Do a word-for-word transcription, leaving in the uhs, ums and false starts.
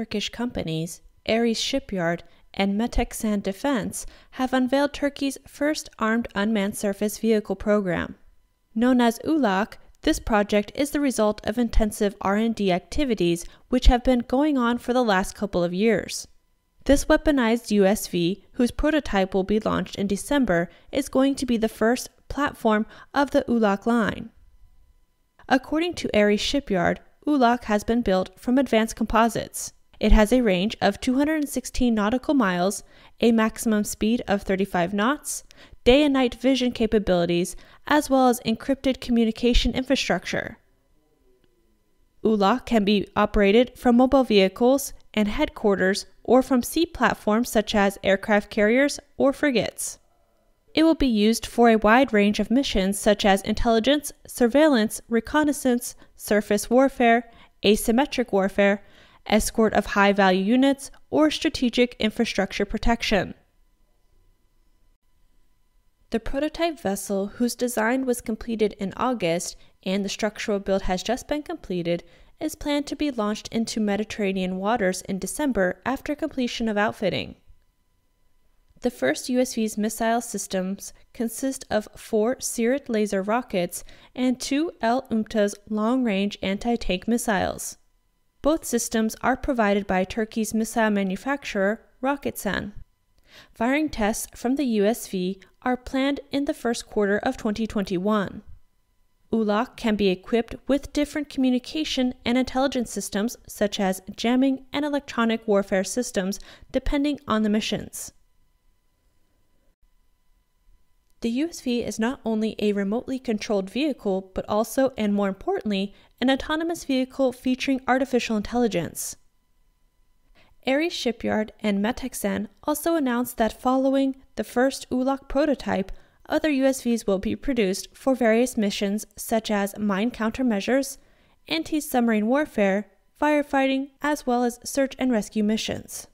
Turkish companies, Ares Shipyard and Meteksan Defense, have unveiled Turkey's first armed unmanned surface vehicle program. Known as U L A Q, this project is the result of intensive R and D activities which have been going on for the last couple of years. This weaponized U S V, whose prototype will be launched in December, is going to be the first platform of the U L A Q line. According to Ares Shipyard, U L A Q has been built from advanced composites. It has a range of two hundred sixteen nautical miles, a maximum speed of thirty-five knots, day and night vision capabilities, as well as encrypted communication infrastructure. U L A Q can be operated from mobile vehicles and headquarters or from sea platforms such as aircraft carriers or frigates. It will be used for a wide range of missions such as intelligence, surveillance, reconnaissance, surface warfare, asymmetric warfare, escort of high-value units, or strategic infrastructure protection. The prototype vessel, whose design was completed in August and the structural build has just been completed, is planned to be launched into Mediterranean waters in December after completion of outfitting. The first U S V's missile systems consist of four Cirit laser rockets and two L U M T A S long-range anti-tank missiles. Both systems are provided by Turkey's missile manufacturer, ROKETSAN. Firing tests from the U S V are planned in the first quarter of twenty twenty-one. U L A Q can be equipped with different communication and intelligence systems such as jamming and electronic warfare systems depending on the missions. The U S V is not only a remotely controlled vehicle, but also, and more importantly, an autonomous vehicle featuring artificial intelligence. Ares Shipyard and Meteksan also announced that following the first U L A Q prototype, other U S Vs will be produced for various missions such as mine countermeasures, anti-submarine warfare, firefighting, as well as search and rescue missions.